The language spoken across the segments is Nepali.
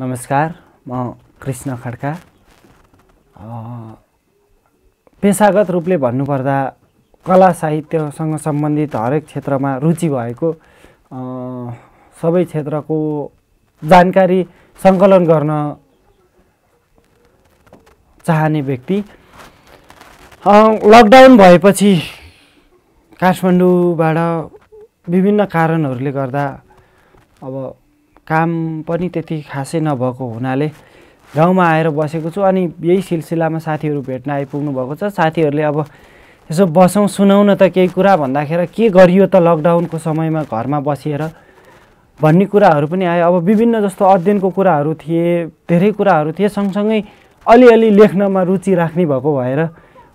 नमस्कार, म कृष्ण खड्का। पेशागत रूपले भन्नुपर्दा कला साहित्यसँग सम्बन्धित हरेक क्षेत्रमा रुचि भएको, सबै क्षेत्रको जानकारी सङ्कलन गर्न चाहने व्यक्ति। लकडाउन भएपछि काठमाडौँबाट विभिन्न कारणहरूले गर्दा अब काम पनि त्यति खासै नभएको हुनाले गाउँमा आएर बसेको छु। अनि यही सिलसिलामा साथीहरू भेट्न आइपुग्नु भएको छ। साथीहरूले अब यसो बसौँ सुनौँ न त केही कुरा भन्दाखेरि के गरियो त लकडाउनको समयमा घरमा बसेर भन्ने कुराहरू पनि आयो। अब विभिन्न जस्तो अध्ययनको कुराहरू थिए, धेरै कुराहरू थिए, सँगसँगै अलिअलि लेख्नमा रुचि राख्ने भएको भएर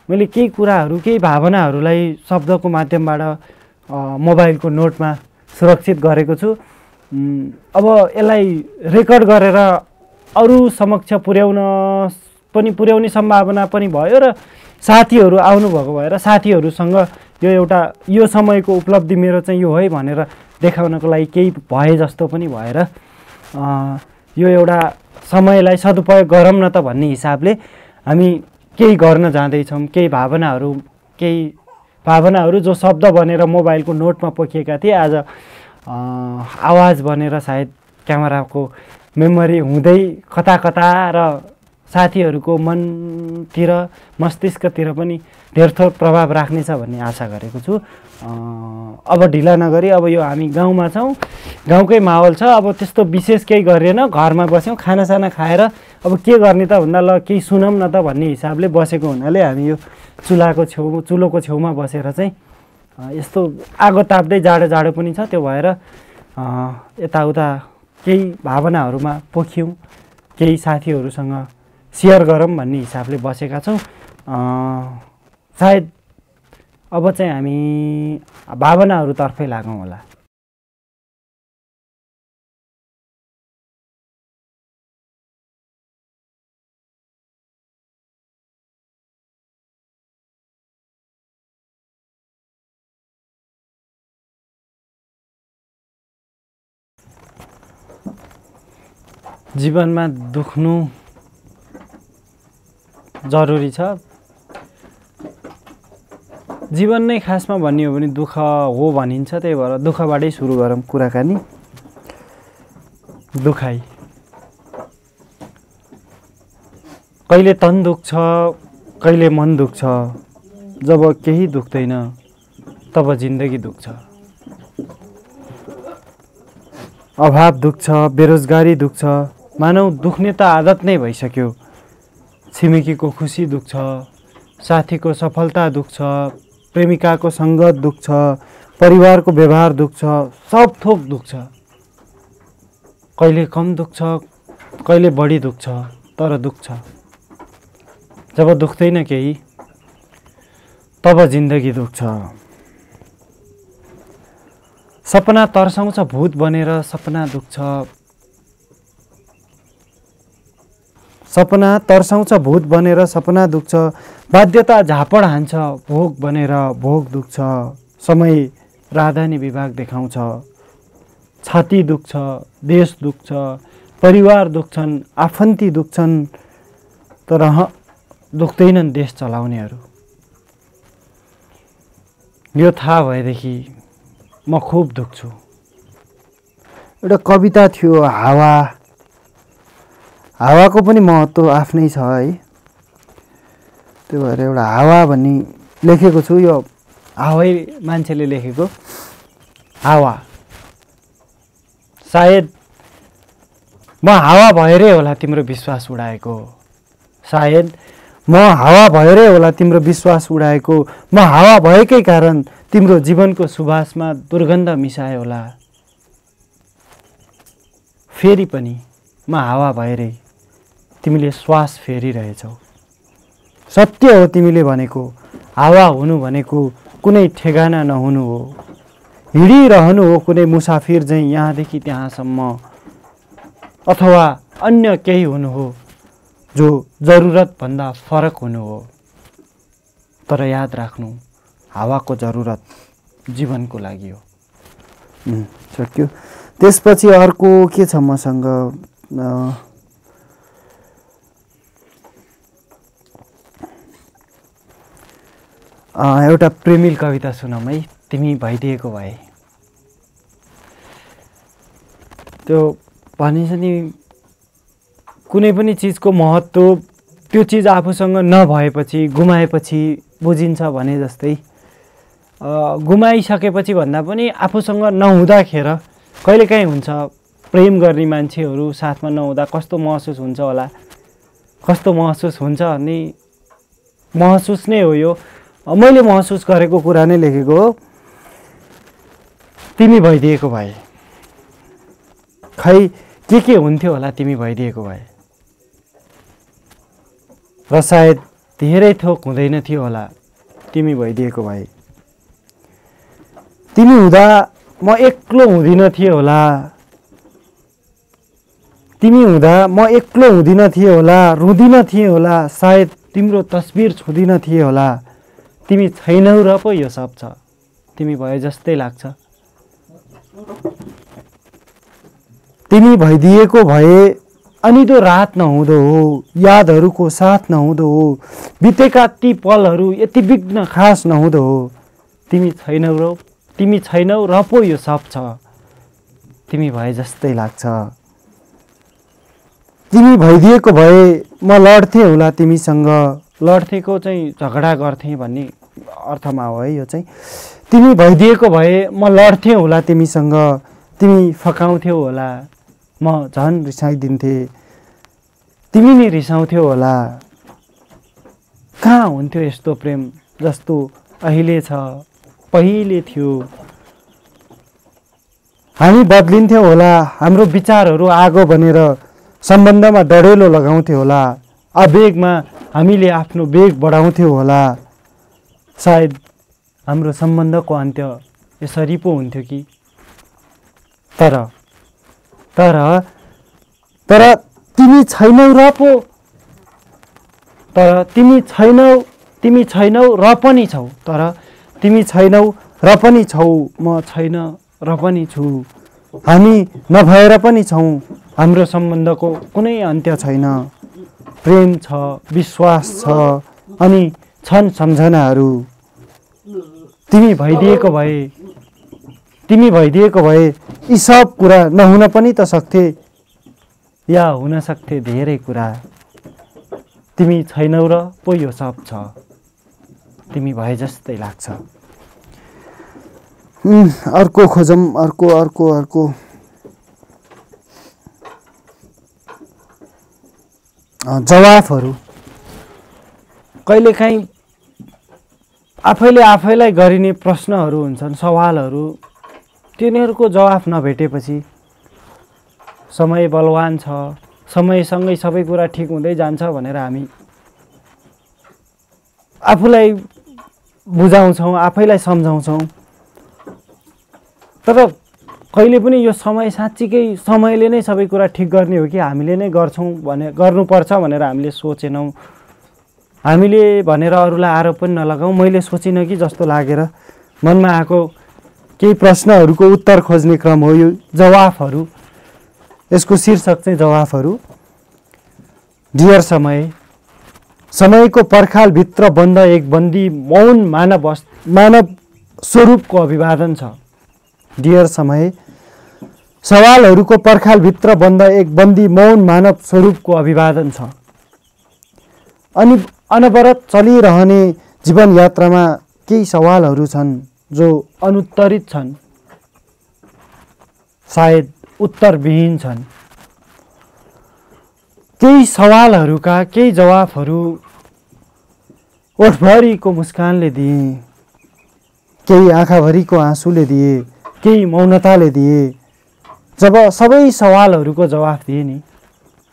मैले केही कुराहरू, केही भावनाहरूलाई शब्दको माध्यमबाट मोबाइलको नोटमा सुरक्षित गरेको छु। अब यसलाई रेकर्ड गरेर अरू समक्ष पुर्याउने सम्भावना पनि भयो र साथीहरू आउनुभएको भएर साथीहरूसँग यो एउटा यो समयको उपलब्धि मेरो चाहिँ यो है भनेर देखाउनको लागि केही भए जस्तो पनि भएर यो एउटा समयलाई सदुपयोग गरौँ न त भन्ने हिसाबले हामी केही गर्न जाँदैछौँ। केही भावनाहरू जो शब्द बनेर मोबाइलको नोटमा पोखिएका थिए, आज आवाज बनेर सायद क्यामेराको मेमोरी हुँदै कता कता र साथीहरूको मनतिर, मस्तिष्कतिर पनि धेरथोर प्रभाव राख्नेछ भन्ने आशा गरेको छु। अब ढिला नगरी, अब यो हामी गाउँमा छौँ, गाउँकै माहौल छ। अब त्यस्तो विशेष केही गरेन, घरमा बस्यौँ, खानासाना खाएर अब के गर्ने त भन्दा ल केही सुनौँ न त भन्ने हिसाबले बसेको हुनाले हामी यो चुलोको छेउमा बसेर चाहिँ यस्तो आगो ताप्दै जाडो पनि छ, त्यो भएर यताउता केही भावनाहरूमा पोख्यौँ, केही साथीहरूसँग सेयर गरौँ भन्ने हिसाबले बसेका छौँ। सायद अब चाहिँ हामी भावनाहरूतर्फै लागौँ होला। जीवनमा दुख्नु जरुरी छ। जीवन नै खासमा भन्ने हो भने दुःख हो भनिन्छ, त्यही भएर दुःखबाटै सुरु गरौँ कुराकानी। दुखाइ कहिले तन दुख्छ, कहिले मन दुख्छ, जब केही दुख्दैन तब जिन्दगी दुख्छ। अभाव दुख्छ, बेरोजगारी दुख्छ, मानव दुख्ने त आदत नै भइसक्यो। छिमेकीको खुसी दुख्छ, साथीको सफलता दुख्छ, प्रेमिकाको सङ्गत दुख्छ, परिवारको व्यवहार दुख्छ, सब थोक दुख्छ। कहिले कम दुख्छ, कहिले बढी दुख्छ, तर दुख्छ। जब दुख्दैन केही तब जिन्दगी दुख्छ। सपना तर्साउँछ भूत बनेर, सपना दुख्छ। सपना तर्साउँछ भूत बनेर, सपना दुख्छ। बाध्यता झापड हान्छ भोग बनेर, भोग दुख्छ। समय राजधानी विभाग देखाउँछ। छाती दुख्छ, देश दुख्छ, परिवार दुख्छन्, आफन्ती दुख्छन्, तर दुख्दैनन् देश चलाउनेहरू। यो थाहा भएदेखि म खुब दुख्छु। एउटा कविता थियो, हावाको पनि महत्त्व आफ्नै छ है, त्यो भएर एउटा हावा भन्ने लेखेको छु। यो हावै मान्छेले लेखेको हावा, सायद म हावा भएरै होला तिम्रो विश्वास उडाएको, सायद म हावा भएरै होला तिम्रो विश्वास उडाएको, म हावा भएकै कारण तिम्रो जीवनको सुवासमा दुर्गन्ध मिसाए होला, फेरि पनि म हावा भएरै तिमीले श्वास फेरिरहेछौ। सत्य हो तिमीले भनेको, हावा हुनु भनेको कुनै ठेगाना नहुनु हो, हिँडिरहनु हो कुनै मुसाफिर झैँ यहाँदेखि त्यहाँसम्म, अथवा अन्य केही हुनु हो जो जरुरतभन्दा फरक हुनु हो। तर याद राख्नु, हावाको जरुरत जीवनको लागि हो। सक्यो। त्यसपछि अर्को के छ मसँग? एउटा प्रेमिल कविता सुनाऊ है तिमी भइदिएको भए। त्यो भनिन्छ नि कुनै पनि चीजको महत्त्व त्यो चीज आफूसँग नभएपछि गुमाएपछि बुझिन्छ भने जस्तै गुमाइसकेपछि भन्दा पनि आफूसँग नहुँदाखेरि कहिलेकाहीँ हुन्छ। प्रेम गर्ने मान्छेहरू साथमा नहुँदा कस्तो महसुस हुन्छ होला, कस्तो महसुस हुन्छ भन्ने महसुस नै हो। यो मैले महसुस गरेको कुरा नै लेखेको हो। तिमी भइदिएको भए खै के हुन्थ्यो होला तिमी भइदिएको भए। र सायद धेरै थोक हुँदैन थियो होला तिमी भइदिएको भए। तिमी हुँदा म एक्लो हुँदिन थिएँ होला, तिमी हुँदा म एक्लो हुँदिन थिएँ होला, रुदिन थिएँ होला, सायद तिम्रो तस्बिर छुदिन थिएँ होला। तिमी छैनौ र पो यो सब छ, तिमी भए जस्तै लाग्छ। तिमी भइदिएको भए अनिदो रात नहुँदो हो, यादहरूको साथ नहुँदो हो, बितेका ती पलहरू यति विघ्न खास नहुँदो हो। तिमी छैनौ र पो यो सब छ, तिमी भए जस्तै लाग्छ। तिमी भइदिएको भए म लड्थेँ होला तिमीसँग, लड्थेको चाहिँ झगडा गर्थेँ भन्ने अर्थमा हो है यो चाहिँ। तिमी भइदिएको भए म लड्थेँ होला तिमीसँग, तिमी फकाउँथ्यौ होला, म झन् रिसाइदिन्थेँ, तिमी नै रिसाउँथ्यौ होला। कहाँ हुन्थ्यो यस्तो प्रेम जस्तो अहिले छ, पहिले थियो। हामी बदलिन्थ्यौँ होला, हाम्रो विचारहरू आगो बनेर सम्बन्धमा डढेलो लगाउँथ्यौँ होला, आवेगमा हामीले आफ्नो वेग बढाउँथ्यौँ होला। सायद हाम्रो सम्बन्धको अन्त्य यसरी पो हुन्थ्यो कि। तर तर तर तिमी छैनौ र पो, तर तिमी छैनौ र पनि छौ, तर तिमी छैनौ र पनि छौ, म छैन र पनि छु, हामी नभएर पनि छौँ, हाम्रो सम्बन्धको कुनै अन्त्य छैन। प्रेम छ, विश्वास छ, अनि छन् सम्झनाहरू। तिमी भइदिएको भए यी सब कुरा नहुन पनि त सक्थे, या हुन सक्थे धेरै कुरा। तिमी छैनौ र पो यो सब छ, तिमी भए जस्तै लाग्छ। अर्को खोजम, अर्को अर्को अर्को जवाफहरू। कहिलेकाहीँ आफैले आफैलाई गरिने प्रश्नहरू हुन्छन्, सवालहरू, तिनीहरूको जवाफ नभेटेपछि समय बलवान छ, समयसँगै सबै कुरा ठिक हुँदै जान्छ भनेर हामी आफूलाई बुझाउँछौँ, आफैलाई सम्झाउँछौँ। तर कहिले पनि यो समय साँच्चीकै समयले नै सबै कुरा ठिक गर्ने हो कि हामीले नै गर्छौँ भने गर्नुपर्छ भनेर हामीले सोचेनौँ। हामीले भनेर अरूलाई आरोप पनि नलगाउँ, मैले सोचिनँ कि जस्तो लागेर मनमा आएको केही प्रश्नहरूको उत्तर खोज्ने क्रम हो यो जवाफहरू। यसको शीर्षक चाहिँ जवाफहरू। डियर समय, समयको पर्खालभित्र बन्द एक बन्दी मौन मानव स्वरूपको अभिवादन छ। डियर समय, सवालहरूको पर्खालभित्र बन्द एक बन्दी मौन मानव स्वरूपको अभिवादन छ। अनि अनवरत चलिरहने जीवन यात्रामा केही सवालहरू छन् जो अनुत्तरित छन्, सायद उत्तरविहीन छन्। केही सवालहरूका केही जवाफहरू ओठभरिको मुस्कानले दिए, केही आँखाभरिको आँसुले दिए, केही मौनताले दिए। जब सबै सवालहरूको जवाफ दिए नि,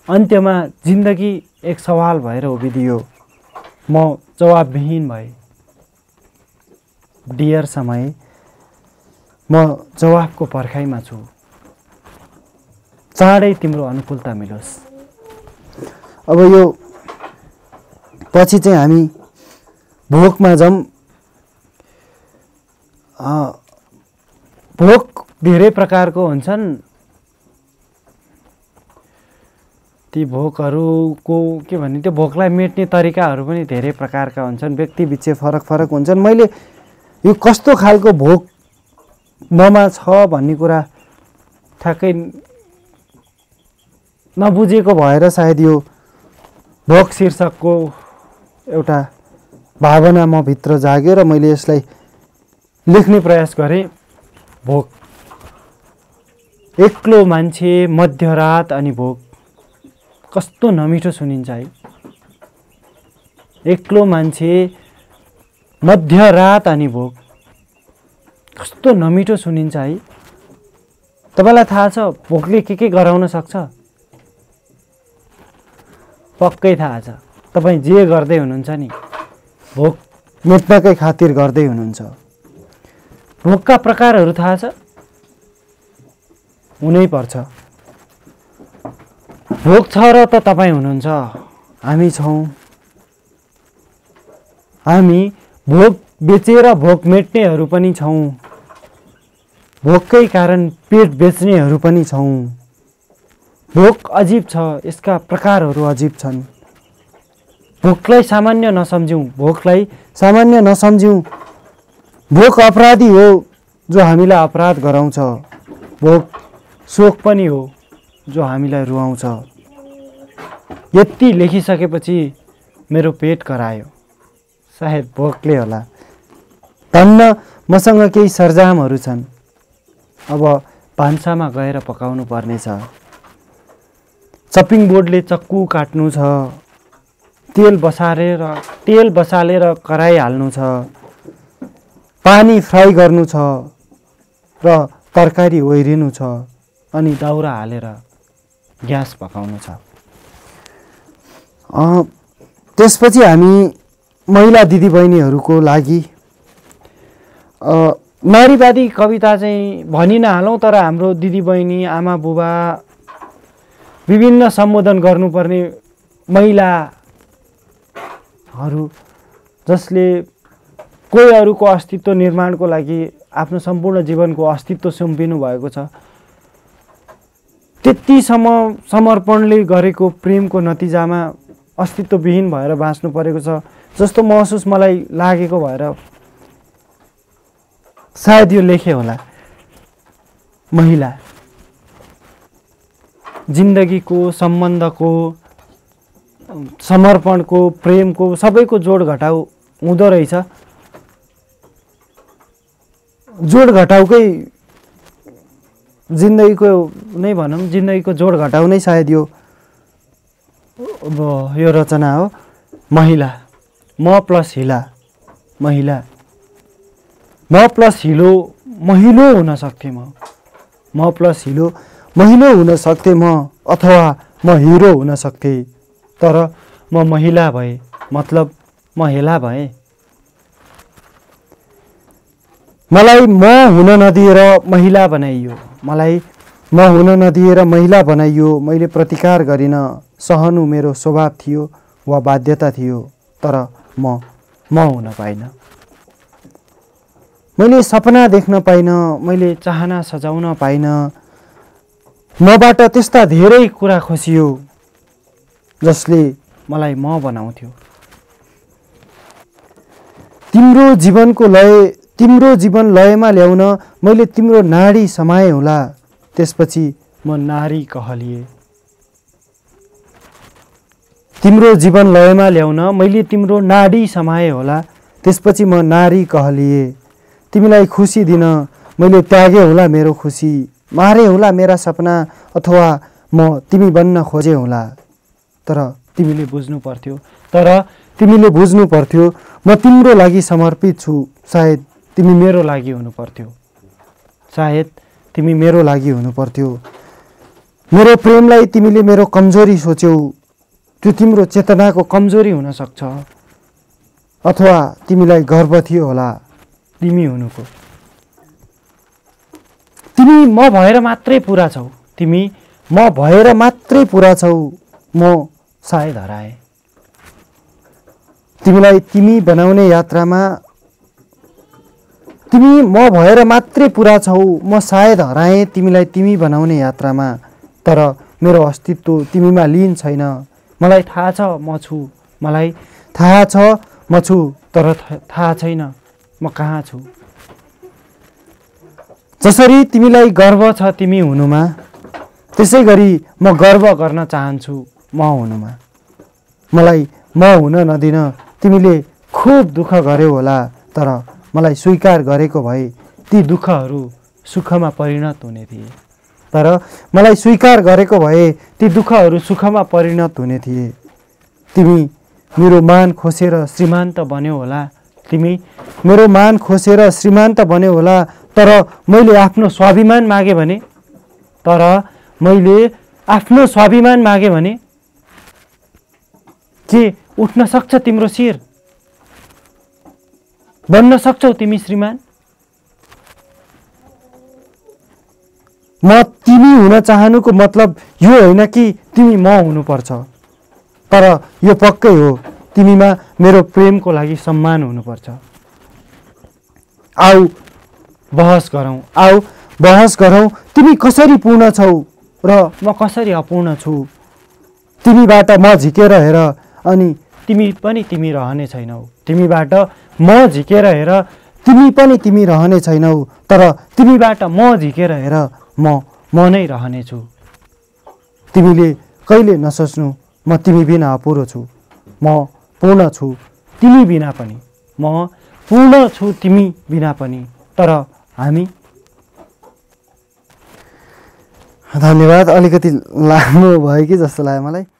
अन्त्यमा जिन्दगी एक सवाल भएर उभिदियो, म जवाबविहीन भए। डियर समय, म जवाफको पर्खाइमा छु, चाँडै तिम्रो अनुकूलता मिलोस्। अब यो पछि चाहिँ हामी भोकमा जाऊँ। भोक धेरै प्रकारको हुन्छन्। ती भोकहरूको के भन्ने त्यो भोकलाई मेट्ने तरिकाहरू पनि धेरै प्रकारका हुन्छन्, व्यक्ति बिचे फरक फरक हुन्छन्। मैले यो कस्तो खालको भोक ममा छ भन्ने कुरा ठ्याक्कै नबुझेको भएर सायद यो भोक शीर्षकको एउटा भावना म भित्र जाग्यो र मैले यसलाई लेख्ने प्रयास गरेँ। भोक, एक्लो मान्छे, मध्यरात अनि भोक, कस्तो नमिठो सुनिन्छ है। एक्लो मान्छे, मध्यरात अनि भोक, कस्तो नमिठो सुनिन्छ है। तपाईलाई थाहा छ भोकले के गराउन सक्छ? पक्कै थाहा छ। तपाई जे गर्दै हुनुहुन्छ नि भोक मेट्नकै खातिर गर्दै हुनुहुन्छ। भोकका प्रकारहरू थाहा छ? हुनै पर्छ। भोक छ र त तपाईँ हुनुहुन्छ, हामी छौँ। हामी भोक बेचेर भोक मेट्नेहरू पनि छौँ, भोककै कारण पेट बेच्नेहरू पनि छौँ। भोक अजीब छ, यसका प्रकारहरू अजीब छन्। भोकलाई सामान्य नसम्झौँ, भोकलाई सामान्य नसम्झौँ। भोक अपराधी हो जो हामीलाई अपराध गराउँछ। भोक शोक पनि हो जो हामीलाई रुवाउँछ। यति लेखिसकेपछि मेरो पेट करायो, सायद भोकले होला। धन्न मसँग केही सरजामहरू छन्, अब भान्सामा गएर पकाउनु पर्नेछ। चपिङ बोर्डले चक्कु काट्नु छ, तेल बसालेर कराई हाल्नु छ, पानी फ्राई गर्नु छ र तरकारी ओइरिनु छ, अनि दाउरा हालेर ग्यास पकाउनु छ। त्यसपछि हामी महिला दिदीबहिनीहरूको लागि नारीवादी कविता चाहिँ भनि नहालौँ, तर हाम्रो दिदीबहिनी, आमा बुबा, विभिन्न सम्बोधन गर्नुपर्ने महिलाहरू जसले कोही अरूको अस्तित्व निर्माणको लागि आफ्नो सम्पूर्ण जीवनको अस्तित्व सुम्पिनु भएको छ, त्यतिसम्म समर्पणले गरेको प्रेमको नतिजामा अस्तित्वविहीन भएर बाँच्नु परेको छ जस्तो महसुस मलाई लागेको भएर सायद यो लेखे होला। महिला जिन्दगीको, सम्बन्धको, समर्पणको, प्रेमको सबैको जोड घटाउ हुँदो रहेछ। जोड घटाउकै जिन्दगीको नै भनौँ, जिन्दगीको जोड घटाउ नै सायद यो रचना हो। महिला, म प्लस हिला, महिला, म प्लस हिलो महिलो हुन सक्थेँ, म प्लस हिलो महिलो हुन सक्थेँ म, अथवा म हिरो हुन सक्थेँ, तर म महिला भएँ, मतलब म हेला भएँ। मलाई म हुन नदिएर महिला बनाइयो, मलाई म हुन नदिएर महिला बनाइयो। मैले प्रतिकार गरिन, सहनु मेरो स्वभाव थियो वा बाध्यता थियो, तर म हुन पाइन। मैले सपना देख्न पाइन, मैले चाहना सजाउन पाइन। मबाट त्यस्ता धेरै कुरा खोसियो जसले मलाई म बनाउँथ्यो। तिम्रो जीवन लयमा ल्याउन मैले तिम्रो नाडी समाएँ होला, त्यसपछि म नारी कहलिए। तिम्रो जीवन लयमा ल्याउन मैले तिम्रो नाडी समाएँ होला, त्यसपछि म नारी कहलिए। तिमीलाई खुसी दिन मैले त्यागेँ होला मेरो खुसी, मारेँ होला मेरा सपना, अथवा म तिमी बन्न खोजेँ होला, तर तिमीले बुझ्नु पर्थ्यो म तिम्रो लागि समर्पित छु। सायद तिमी मेरो लागि हुनुपर्थ्यो। मेरो प्रेमलाई तिमीले मेरो कमजोरी सोच्यौ, त्यो तिम्रो चेतनाको कमजोरी हुन सक्छ, अथवा तिमीलाई गर्व थियो होला तिमी हुनुको। तिमी म भएर मात्रै पुरा छौ, म सायद हराए। तिमीलाई तिमी बनाउने यात्रामा तिमी म भएर मात्रै पुरा छौ, म सायद हराएँ तिमीलाई तिमी बनाउने यात्रामा, तर मेरो अस्तित्व तिमीमा लीन छैन। मलाई थाहा छ म छु, मलाई थाहा छ म छु, तर थाहा छैन म कहाँ छु। जसरी तिमीलाई गर्व छ तिमी हुनुमा, त्यसै गरी म गर्व गर्न चाहन्छु म हुनुमा। मलाई म हुन नदिन तिमीले खुब दुःख गर्यौ होला, तर मलाई स्वीकार गरेको भए ती दुःखहरू सुखमा परिणत हुने थिए। तर मलाई स्वीकार गरेको भए ती दुःखहरू सुखमा परिणत हुने थिए। तिमी मेरो मान खोसेर श्रीमान्त बन्यौ होला, तिमी मेरो मान खोसेर श्रीमान्त बन्यौ होला, तर मैले आफ्नो स्वाभिमान मागे भने, के उठ्न सक्छ तिम्रो शिर? बन्न सक्छौ तिमी श्रीमान? म तिमी हुन चाहनुको मतलब यो होइन कि तिमी म हुनुपर्छ, तर यो पक्कै हो तिमीमा मेरो प्रेमको लागि सम्मान हुनुपर्छ। आऊ बहस गरौँ, आऊ बहस गरौँ। तिमी कसरी पूर्ण छौ र म कसरी अपूर्ण छु, तिमीबाट म झिकेर हेर अनि तिमी पनि तिमी रहने छैनौ, तिमीबाट म झिकेर हेर तिमी पनि तिमी रहने छैनौ, तर तिमीबाट म झिकेर हेर म नै रहनेछु। तिमीले कहिले नसोच्नु म तिमी बिना अपुरो छु, म पूर्ण छु तिमी बिना पनि, म पूर्ण छु तिमी बिना पनि, तर हामी। धन्यवाद, अलिकति लामो भयो कि जस्तो लाग्यो मलाई।